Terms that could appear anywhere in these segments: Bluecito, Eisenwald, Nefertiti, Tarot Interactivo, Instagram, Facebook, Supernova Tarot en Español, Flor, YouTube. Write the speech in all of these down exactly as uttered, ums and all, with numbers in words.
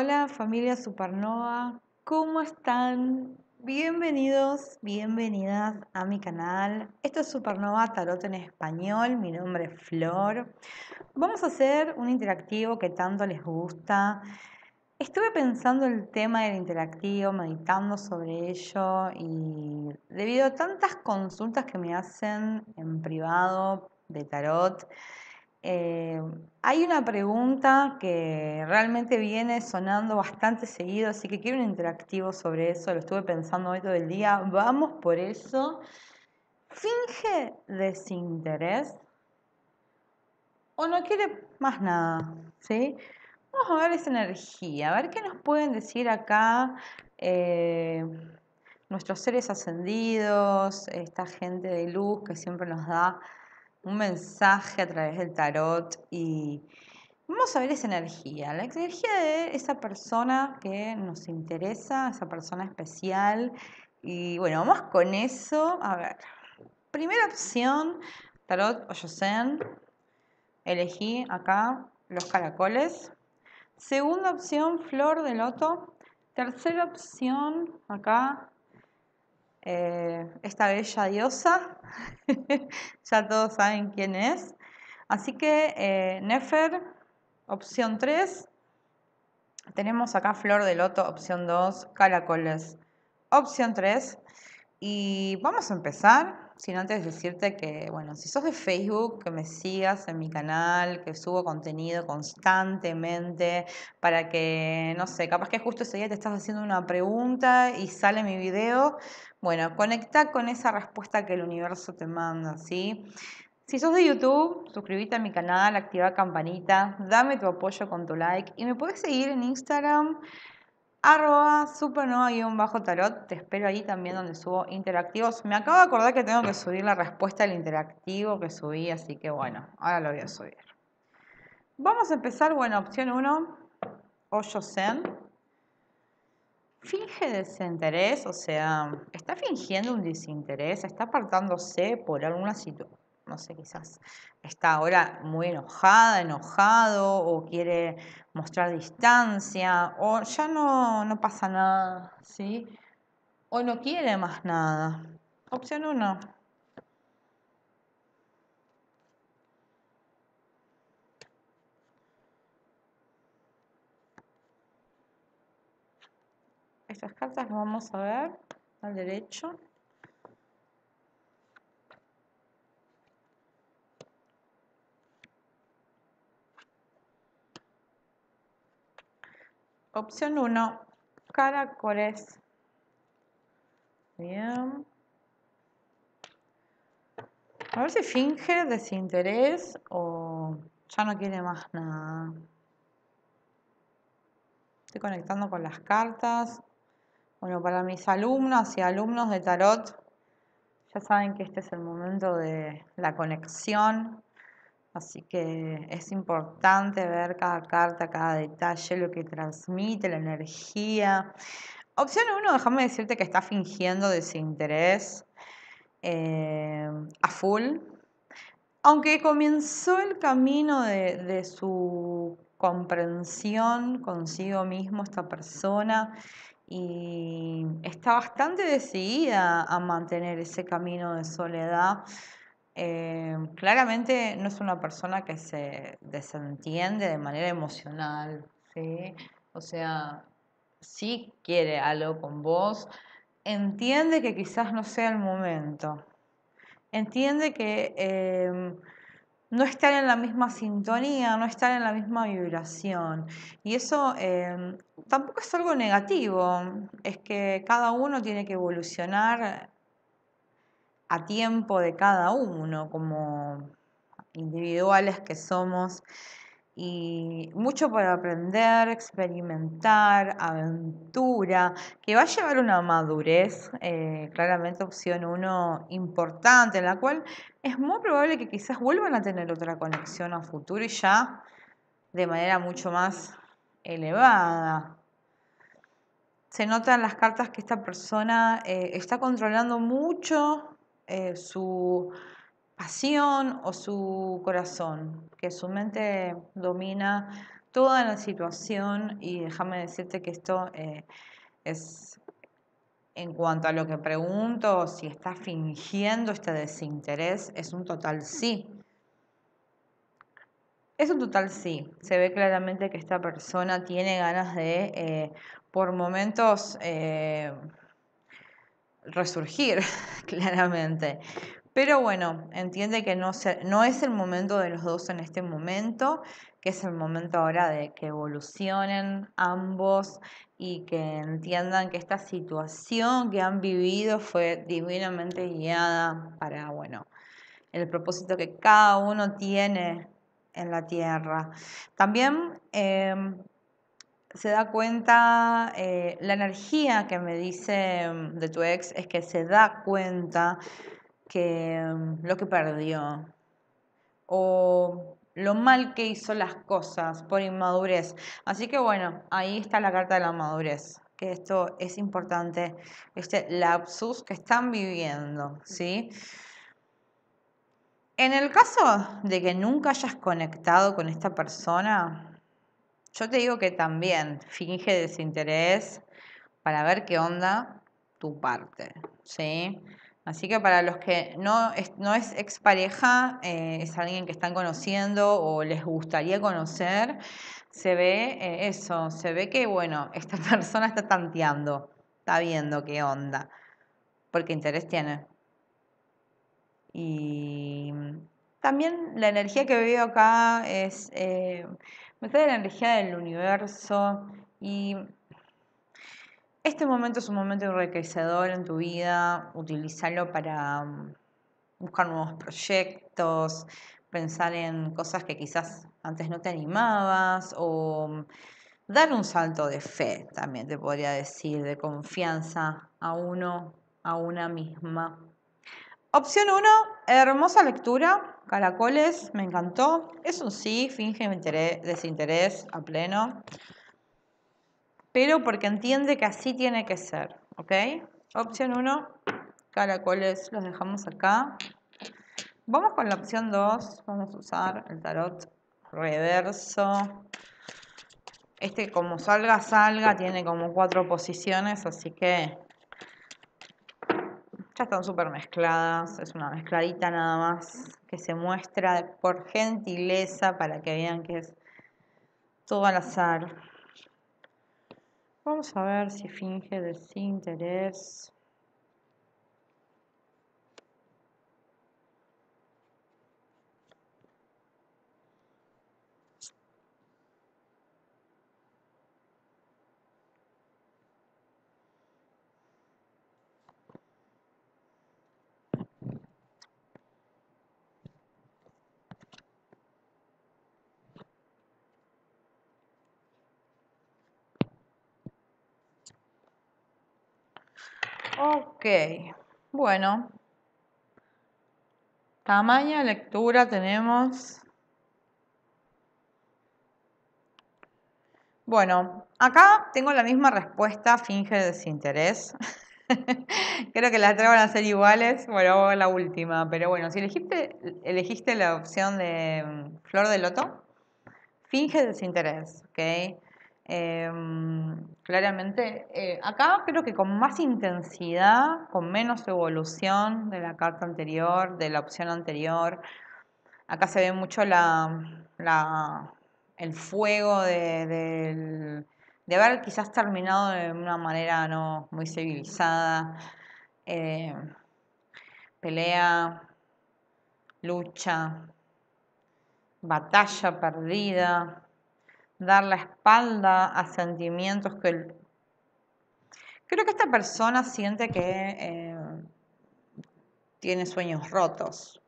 Hola familia Supernova, ¿cómo están? Bienvenidos, bienvenidas a mi canal. Esto es Supernova Tarot en Español, mi nombre es Flor. Vamos a hacer un interactivo que tanto les gusta. Estuve pensando el tema del interactivo, meditando sobre ello y debido a tantas consultas que me hacen en privado de tarot, Eh, hay una pregunta que realmente viene sonando bastante seguido, así que quiero un interactivo sobre eso, lo estuve pensando hoy todo el día, vamos por eso. ¿Finge desinterés o no quiere más nada? ¿Sí? Vamos a ver esa energía, a ver qué nos pueden decir acá eh, nuestros seres ascendidos, esta gente de luz que siempre nos da un mensaje a través del tarot y vamos a ver esa energía, la energía de esa persona que nos interesa, esa persona especial. Y bueno, vamos con eso. A ver, primera opción, tarot Oyosen, elegí acá los caracoles. Segunda opción, flor de loto. Tercera opción, acá Eh, esta bella diosa, ya todos saben quién es, así que eh, Nefer, opción tres, tenemos acá Flor de Loto, opción dos, Caracoles, opción tres, y vamos a empezar, sin antes decirte que, bueno, si sos de Facebook, que me sigas en mi canal, que subo contenido constantemente, para que, no sé, capaz que justo ese día te estás haciendo una pregunta y sale mi video, bueno, conecta con esa respuesta que el universo te manda, ¿sí? Si sos de YouTube, suscríbete a mi canal, activa campanita, dame tu apoyo con tu like, y me puedes seguir en Instagram, arroba supernova_tarot, te espero ahí también donde subo interactivos. Me acabo de acordar que tengo que subir la respuesta al interactivo que subí, así que bueno, ahora lo voy a subir. Vamos a empezar, bueno, opción uno, Oyosen. Finge desinterés, o sea, está fingiendo un desinterés, está apartándose por alguna situación. No sé, quizás está ahora muy enojada, enojado, o quiere mostrar distancia, o ya no, no pasa nada, ¿sí? O no quiere más nada. Opción uno. Estas cartas las vamos a ver al derecho. Opción uno, caracoles. Bien. A ver si finge desinterés o ya no quiere más nada. Estoy conectando con las cartas. Bueno, para mis alumnas y alumnos de tarot, ya saben que este es el momento de la conexión. Así que es importante ver cada carta, cada detalle, lo que transmite, la energía. Opción uno, déjame decirte que está fingiendo desinterés eh, a full. Aunque comenzó el camino de, de su comprensión consigo mismo esta persona y está bastante decidida a mantener ese camino de soledad. Eh, claramente no es una persona que se desentiende de manera emocional, ¿sí? O sea, sí quiere algo con vos, entiende que quizás no sea el momento, entiende que eh, no están en la misma sintonía, no están en la misma vibración, y eso eh, tampoco es algo negativo, es que cada uno tiene que evolucionar a tiempo de cada uno, como individuales que somos, y mucho para aprender, experimentar, aventura, que va a llevar una madurez, eh, claramente opción uno importante, en la cual es muy probable que quizás vuelvan a tener otra conexión a futuro y ya de manera mucho más elevada. Se notan las cartas que esta persona eh, está controlando mucho Eh, su pasión o su corazón, que su mente domina toda la situación. Y déjame decirte que esto eh, es, en cuanto a lo que pregunto, si está fingiendo este desinterés, es un total sí. Es un total sí. Se ve claramente que esta persona tiene ganas de, eh, por momentos, eh, resurgir, claramente. Pero bueno, entiende que no, se, no es el momento de los dos en este momento, que es el momento ahora de que evolucionen ambos y que entiendan que esta situación que han vivido fue divinamente guiada para, bueno, el propósito que cada uno tiene en la tierra. También eh, se da cuenta, eh, la energía que me dice de tu ex es que se da cuenta que um, lo que perdió o lo mal que hizo las cosas por inmadurez. Así que bueno, ahí está la carta de la madurez, que esto es importante, este lapsus que están viviendo, ¿sí? En el caso de que nunca hayas conectado con esta persona, yo te digo que también finge desinterés para ver qué onda tu parte, ¿sí? Así que para los que no es, no es expareja, eh, es alguien que están conociendo o les gustaría conocer, se ve eh, eso, se ve que, bueno, esta persona está tanteando, está viendo qué onda, porque interés tiene. Y también la energía que veo acá es, eh, me trae la energía del universo y... Este momento es un momento enriquecedor en tu vida, utilizarlo para buscar nuevos proyectos, pensar en cosas que quizás antes no te animabas o dar un salto de fe, también te podría decir, de confianza a uno, a una misma. Opción uno, hermosa lectura, caracoles, me encantó, es un sí, finge desinterés a pleno. Pero porque entiende que así tiene que ser, ¿ok? Opción uno, caracoles, los dejamos acá. Vamos con la opción dos, vamos a usar el tarot reverso. Este, como salga, salga, tiene como cuatro posiciones, así que ya están súper mezcladas. Es una mezcladita nada más que se muestra por gentileza para que vean que es todo al azar. Vamos a ver si finge desinterés. Ok, bueno, tamaño lectura tenemos. Bueno, acá tengo la misma respuesta, finge desinterés. Creo que las tres van a ser iguales, bueno, la última. Pero bueno, si elegiste, elegiste la opción de Flor de Loto, finge desinterés, ok. Eh, claramente eh, acá creo que con más intensidad, con menos evolución de la carta anterior, de la opción anterior. Acá se ve mucho la, la, el fuego de, de, de haber quizás terminado de una manera no muy civilizada. Eh, pelea, lucha, batalla perdida. Dar la espalda a sentimientos que... Creo que esta persona siente que eh, tiene sueños rotos,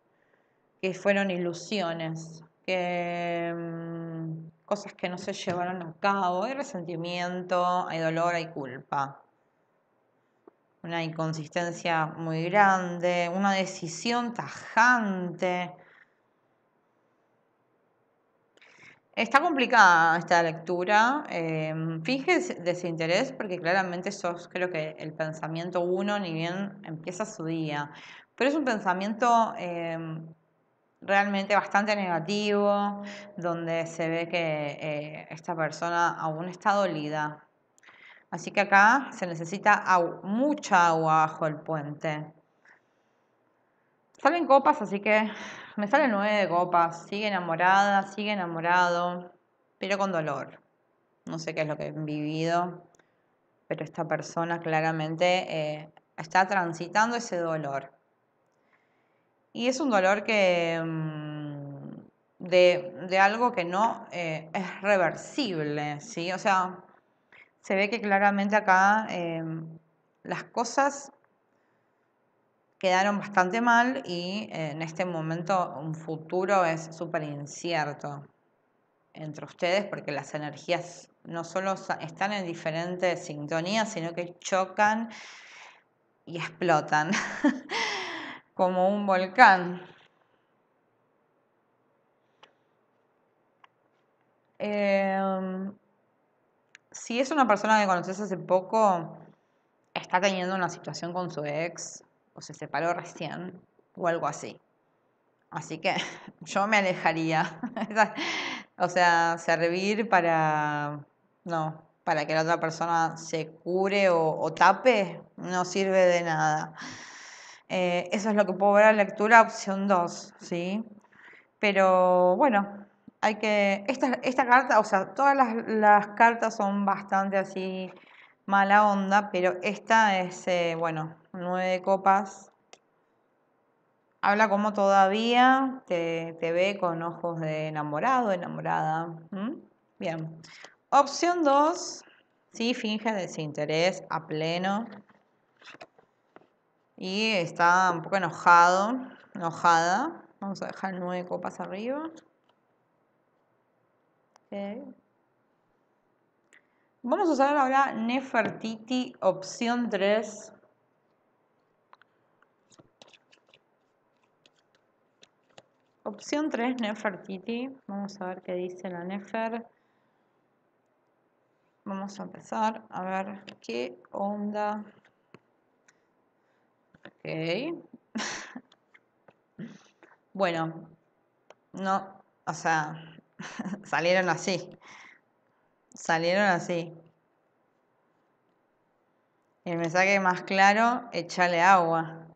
que fueron ilusiones, que um, cosas que no se llevaron a cabo. Hay resentimiento, hay dolor, hay culpa. Una inconsistencia muy grande, una decisión tajante. Está complicada esta lectura, eh, finge desinterés porque claramente sos, creo que el pensamiento uno ni bien empieza su día, pero es un pensamiento eh, realmente bastante negativo, donde se ve que eh, esta persona aún está dolida. Así que acá se necesita agua, mucha agua bajo el puente. Salen copas, así que me salen nueve de copas. Sigue enamorada, sigue enamorado, pero con dolor. No sé qué es lo que han vivido, pero esta persona claramente eh, está transitando ese dolor. Y es un dolor que de, de algo que no eh, es reversible, ¿sí? O sea, se ve que claramente acá eh, las cosas quedaron bastante mal y eh, en este momento un futuro es súper incierto entre ustedes, porque las energías no solo están en diferentes sintonías, sino que chocan y explotan. Como un volcán. Eh, si es una persona que conoces hace poco, está teniendo una situación con su ex, o se separó recién, o algo así. Así que yo me alejaría. O sea, servir para, no, para que la otra persona se cure o, o tape, no sirve de nada. Eh, eso es lo que puedo ver a la lectura, opción dos, ¿sí? Pero bueno, hay que... Esta, esta carta, o sea, todas las, las cartas son bastante así mala onda, pero esta es, eh, bueno, nueve copas. Habla como todavía te, te ve con ojos de enamorado, enamorada. ¿Mm? Bien. Opción dos, sí, finge desinterés a pleno. Y está un poco enojado, enojada. Vamos a dejar nueve copas arriba. Okay. Vamos a usar ahora Nefertiti, opción tres. Opción tres, Nefertiti. Vamos a ver qué dice la Nefer. Vamos a empezar a ver qué onda. Ok. Bueno, no, o sea, salieron así. Salieron así. El mensaje más claro, échale agua.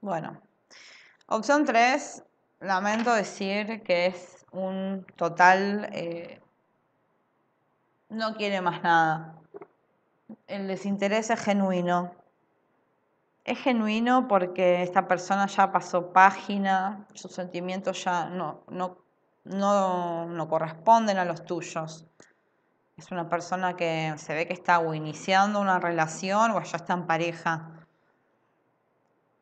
Bueno, opción tres, lamento decir que es un total, eh, no quiere más nada. El desinterés es genuino. Es genuino porque esta persona ya pasó página, sus sentimientos ya no, no, no, no corresponden a los tuyos. Es una persona que se ve que está o iniciando una relación o ya está en pareja.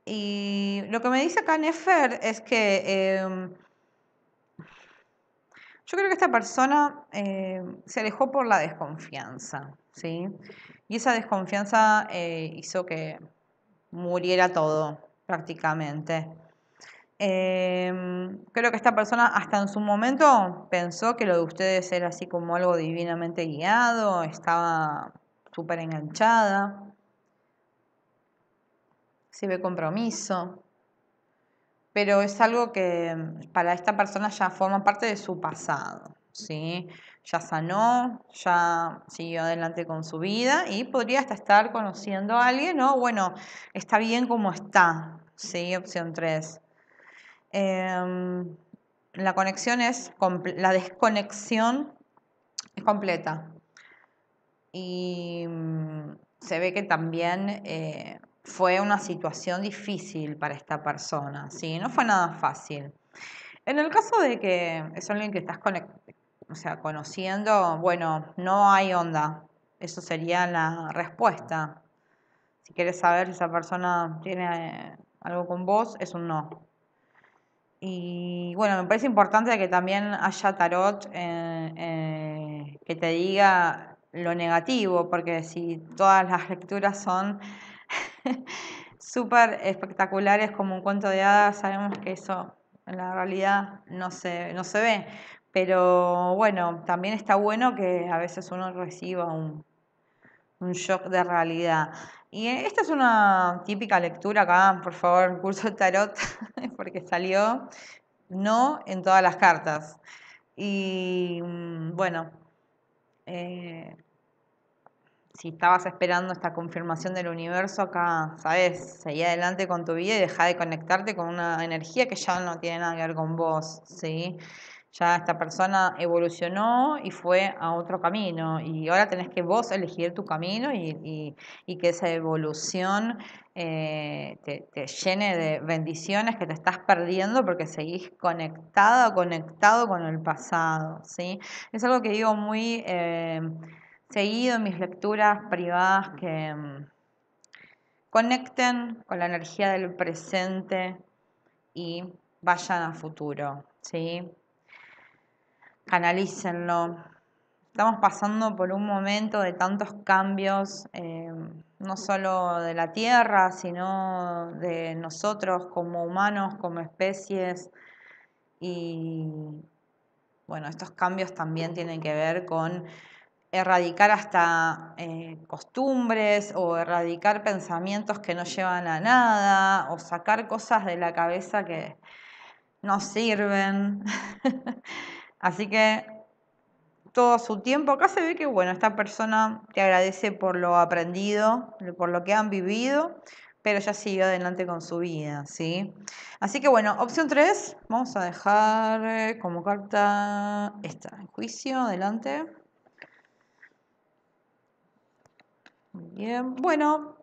Y lo que me dice acá Nefer es que eh, yo creo que esta persona eh, se alejó por la desconfianza, ¿sí? Y esa desconfianza eh, hizo que muriera todo, prácticamente. Eh, creo que esta persona hasta en su momento pensó que lo de ustedes era así como algo divinamente guiado, estaba súper enganchada. Se ve compromiso. Pero es algo que para esta persona ya forma parte de su pasado, ¿sí? Ya sanó, ya siguió adelante con su vida y podría hasta estar conociendo a alguien, ¿no? Bueno, está bien como está, ¿sí? Opción tres. Eh, la conexión es, la desconexión es completa. Y se ve que también eh, fue una situación difícil para esta persona, ¿sí? No fue nada fácil. En el caso de que es alguien que estás conectado, o sea, conociendo, bueno, no hay onda. Eso sería la respuesta. Si quieres saber si esa persona tiene algo con vos, es un no. Y bueno, me parece importante que también haya tarot eh, eh, que te diga lo negativo, porque si todas las lecturas son súper espectaculares como un cuento de hadas, sabemos que eso en la realidad no se, no se ve. Pero bueno, también está bueno que a veces uno reciba un, un shock de realidad. Y esta es una típica lectura acá, por favor, curso de tarot, porque salió no en todas las cartas. Y bueno, eh, si estabas esperando esta confirmación del universo acá, sabes, seguí adelante con tu vida y dejá de conectarte con una energía que ya no tiene nada que ver con vos, ¿sí? Ya esta persona evolucionó y fue a otro camino. Y ahora tenés que vos elegir tu camino y, y, y que esa evolución eh, te, te llene de bendiciones que te estás perdiendo porque seguís conectada o conectado con el pasado, ¿sí? Es algo que digo muy eh, seguido en mis lecturas privadas, que um, conecten con la energía del presente y vayan a futuro, ¿sí? Canalícenlo. Estamos pasando por un momento de tantos cambios, eh, no solo de la Tierra, sino de nosotros como humanos, como especies. Y bueno, estos cambios también tienen que ver con erradicar hasta eh, costumbres o erradicar pensamientos que no llevan a nada o sacar cosas de la cabeza que no sirven. Así que todo su tiempo. Acá se ve que, bueno, esta persona te agradece por lo aprendido, por lo que han vivido, pero ya siguió adelante con su vida, ¿sí? Así que, bueno, opción tres, vamos a dejar como carta esta, en juicio, adelante. Bien, bueno,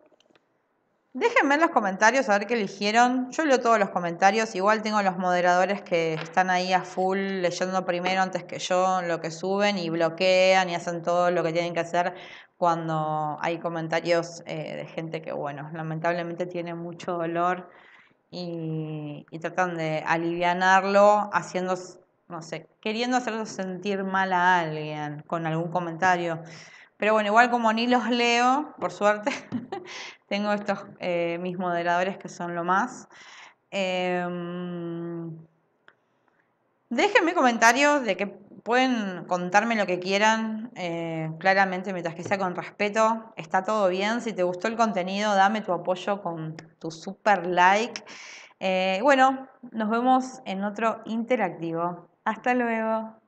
déjenme en los comentarios a ver qué eligieron. Yo leo todos los comentarios. Igual tengo los moderadores que están ahí a full leyendo primero antes que yo lo que suben y bloquean y hacen todo lo que tienen que hacer cuando hay comentarios eh, de gente que, bueno, lamentablemente tiene mucho dolor y, y tratan de alivianarlo haciendo, no sé, queriendo hacerlo sentir mal a alguien con algún comentario. Pero bueno, igual como ni los leo, por suerte, tengo estos eh, mis moderadores que son lo más. Eh, déjenme comentarios de que pueden contarme lo que quieran, eh, claramente mientras que sea con respeto. Está todo bien. Si te gustó el contenido, dame tu apoyo con tu super like. Eh, bueno, nos vemos en otro interactivo. Hasta luego.